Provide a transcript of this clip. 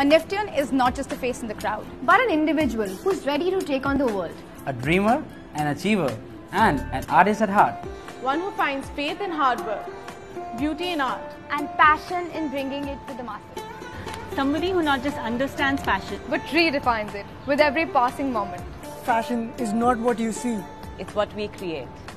A Niftian is not just a face in the crowd, but an individual who's ready to take on the world. A dreamer, an achiever, and an artist at heart. One who finds faith in hard work, beauty in art, and passion in bringing it to the masses. Somebody who not just understands fashion, but redefines it with every passing moment. Fashion is not what you see, it's what we create.